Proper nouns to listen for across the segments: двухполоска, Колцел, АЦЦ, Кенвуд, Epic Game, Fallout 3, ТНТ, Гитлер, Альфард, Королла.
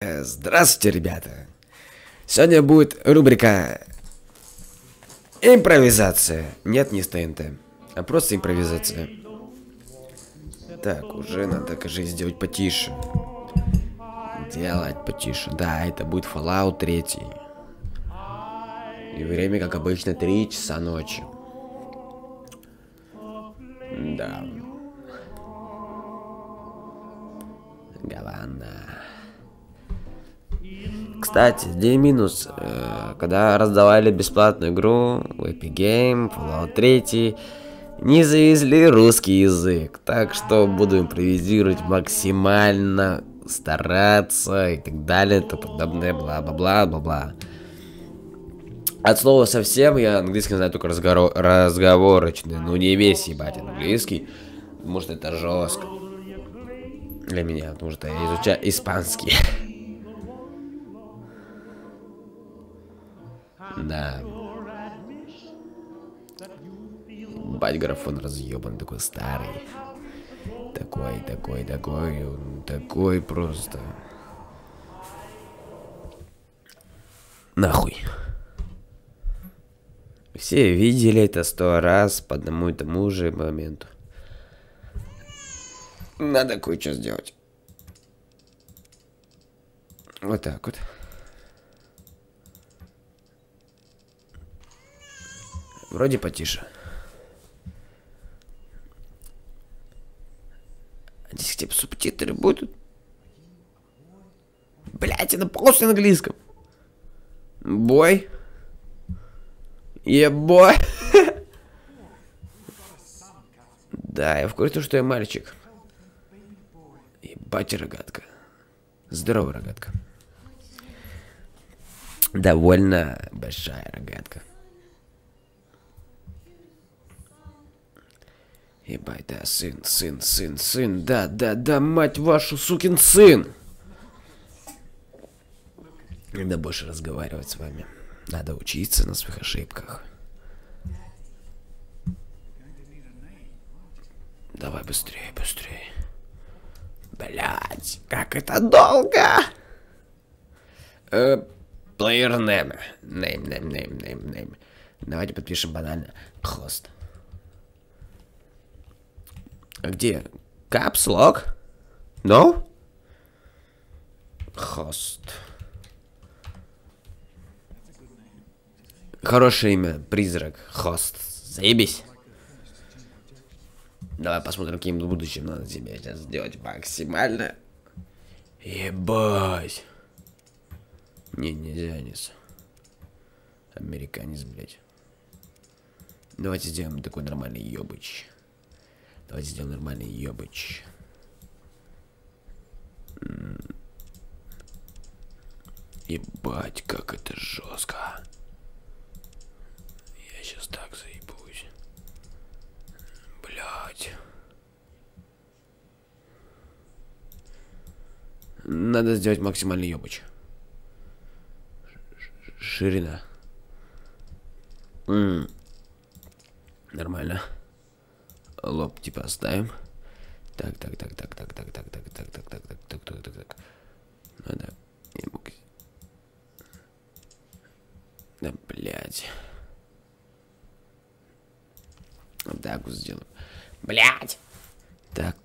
Здравствуйте, ребята! Сегодня будет рубрика импровизация. Нет, не с ТНТ, а просто импровизация. Так, уже надо, кажется, сделать потише. Делать потише. Да, это будет Fallout 3. И время, как обычно, 3 часа ночи. Да. Гавана. Кстати, где минус, когда раздавали бесплатную игру в Epic Game, Fallout 3, не завезли русский язык, так что буду импровизировать максимально, стараться и так далее, то подобное, бла-бла-бла-бла-бла. От слова совсем, я английский знаю только разговорочный, ну не весь ебать английский, потому что это жестко для меня, потому что я изучаю испанский. Да. Бать, графон разъебан, такой старый. Такой просто. Нахуй. Все видели это 100 раз по одному и тому же моменту. Надо кое-что сделать. Вот так вот. Вроде потише. Здесь типа субтитры будут. Блять, это просто на английском. Бой. Ебой. Да, я в курсе, что я мальчик. Ебать, рогатка. Здорово, рогатка. Довольно большая рогатка. Ебать, да, сын, да, мать вашу, сукин сын! Надо больше разговаривать с вами. Надо учиться на своих ошибках. Давай быстрее. Блять, как это долго! Player name. Name. Давайте подпишем банально. Хост. А где? Caps Lock? No? Хост. Хорошее имя. Призрак. Хост. Заебись. Давай посмотрим, каким в будущем надо тебе сейчас сделать максимально. Ебать. Не, нельзя, низ. Американец, блять. Давайте сделаем такой нормальный ёбыч. Давайте сделаем нормальный ёбыч. Ебать, как это жестко. Я сейчас так заебусь. Блять. Надо сделать максимальный ёбыч. Ширина. Нормально. Лоб типа оставим. Так. Надо. Да, блять. Вот так вот сделаем. Блять. Так.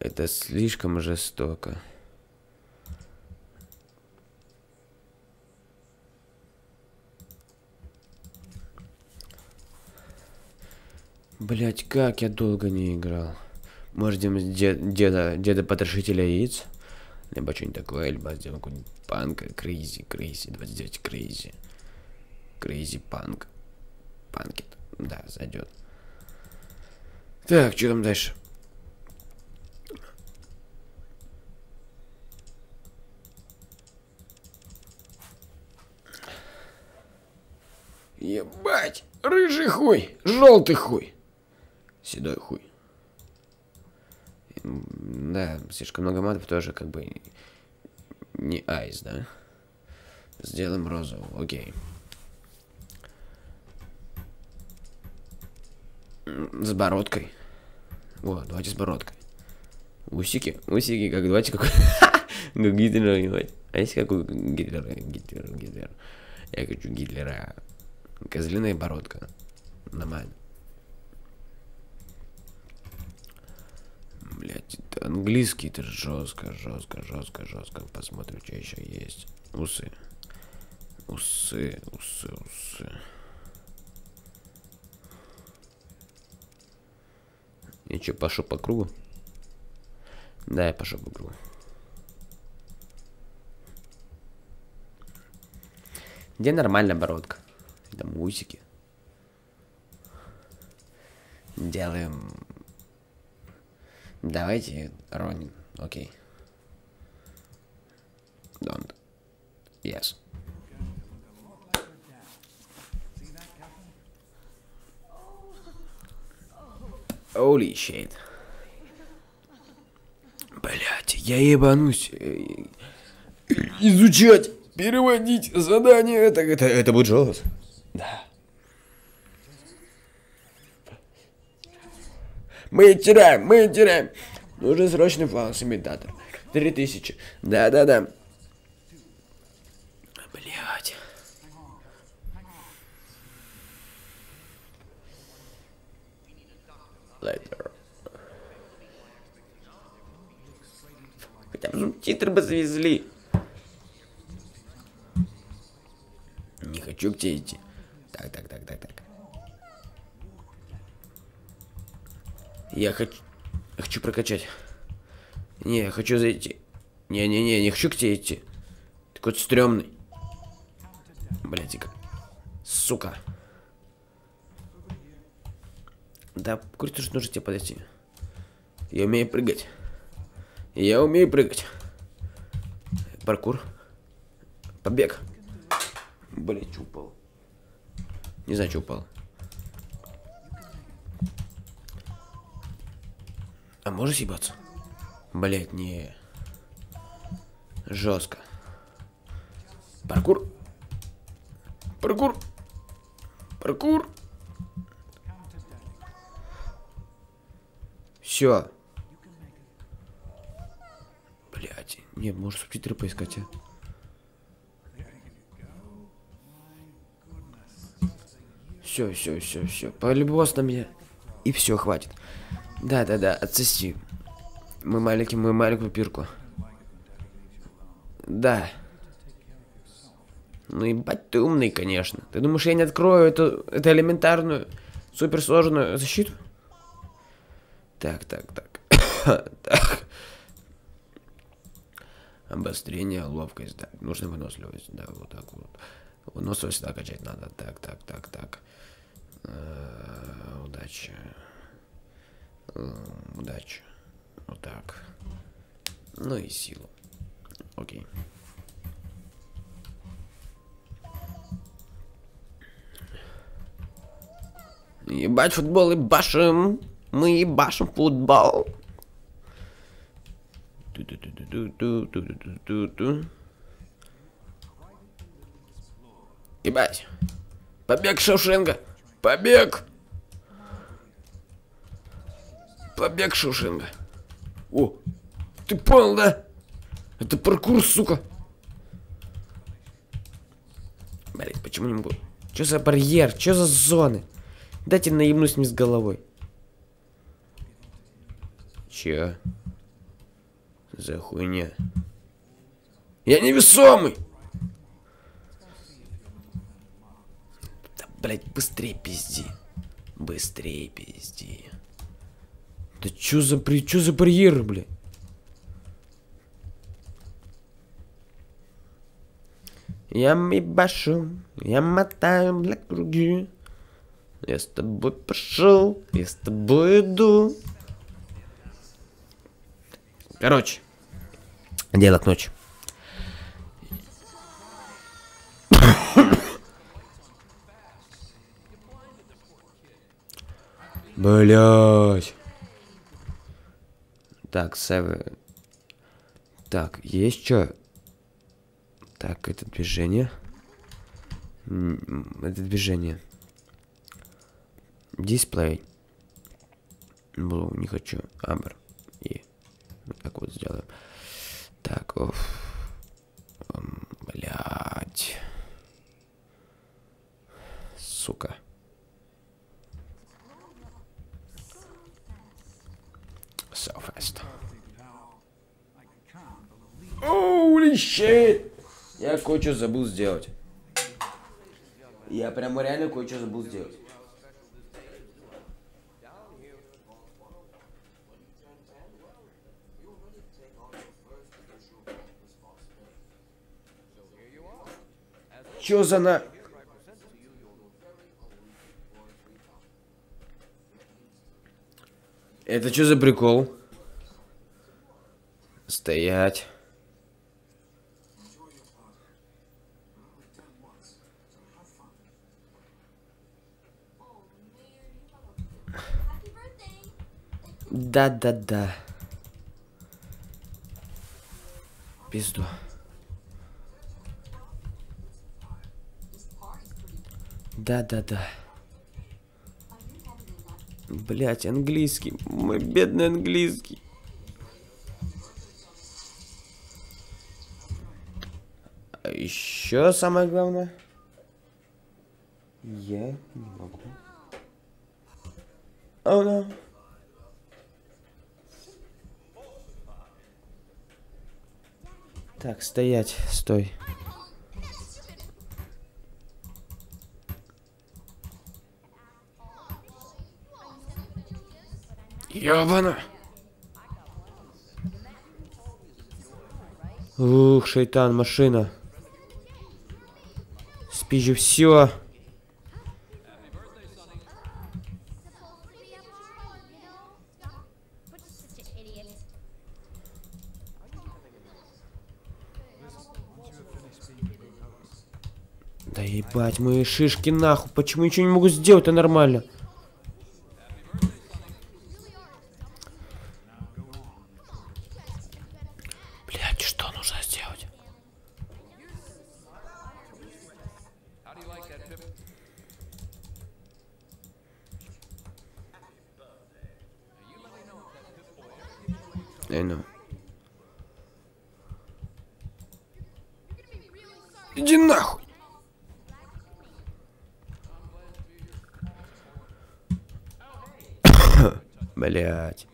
Это слишком жестоко. Блять, как я долго не играл. Может, сделаем деда-потрошителя яиц? Либо что-нибудь такое, либо сделаем какой-нибудь панк. Крейзи. 29 крейзи. Крейзи панк. Панкет. Да, зайдет. Так, что там дальше? Ебать! Рыжий хуй! Желтый хуй! Седой хуй. Да, слишком много матов тоже как бы не айс, да? Сделаем розового, окей. С бородкой. Вот, давайте с бородкой. Усики, усики, как давайте какой... Ну, Гитлера, ебать. А если какой Гитлера, Гитлера, Гитлера. Я хочу Гитлера. Козлиная бородка. Нормально. Блять, английский-то жестко, жестко, жестко, жестко. Посмотрим, что еще есть. Усы. Усы, усы, усы. Я что, пошел по кругу? Да, я пошел по кругу. Где нормальная бородка? Там усики. Делаем... Давайте, Ронин, окей. Don't. Yes. Holy shit. Блять, я ебанусь. Изучать, переводить задание, это будет жёстко. Да. Мы теряем, мы теряем. Нужен срочный фланс имитатор. 3000. Да-да-да. Блять. Later. Хотя бы субтитры бы завезли. Не хочу к тебе идти. Так, так, так, так, так. Я хочу прокачать. Не, я хочу зайти. Не-не-не, не хочу к тебе идти. Ты какой-то стрёмный. Блядь-ка. Сука. Да, круто, что нужно тебе подойти. Я умею прыгать. Я умею прыгать. Паркур. Побег. Блядь, упал. Не знаю, что упал. А можно съебаться? Блять, не. Жестко. Паркур. Паркур. Паркур. Все. Блять. Не, может субтитры поискать, а? Все, все, все, все. Полюбовался на меня. И все, хватит. Да-да-да, отсоси. Мы маленькую пирку. Да. Ну ебать, ты умный, конечно. Ты думаешь, я не открою эту элементарную, суперсложную защиту? Так, так, так. Так. Обострение, ловкость, да. Нужно выносливость, да, вот так вот. Выносливость, да, качать надо. Так, так, так, так. Удача. Удачу. Вот так. Ну и силу. Окей. Ебать футбол и башим. Мы ебашим футбол. Ебать. Побег, Шевшенко. Побег. Побег, Шушенга. О, ты понял, да? Это паркур, сука. Блять, почему не могу? Че за барьер? Че за зоны? Дайте наебнусь мне с головой. Че? За хуйня. Я невесомый! Да, блять, быстрее пизди. Быстрее пизди. Да чё за барьеры, бля? Я мебашу, я мотаю для круги. Я с тобой пошел, я с тобой иду. Короче, дело к ночи. Блять. Так, север. Так, есть что? Так, это движение. Это движение. Дисплей. Блу, не хочу. Амбер. И. Блять. Сука. So fast. Holy shit! Я кое-что забыл сделать. Я прямо реально кое-что забыл сделать. Чё за на... Это что за прикол? Стоять. Да-да-да. Пизду. Да-да-да. Блять, английский. Мой бедный английский. А еще самое главное. Я не могу. О, да. Так, стоять, стой. Ёбана! Ух, шайтан, машина. Спизжу все. Да ебать, мои шишки нахуй. Почему ничего не могу сделать-то нормально? Иди нахуй. Блять.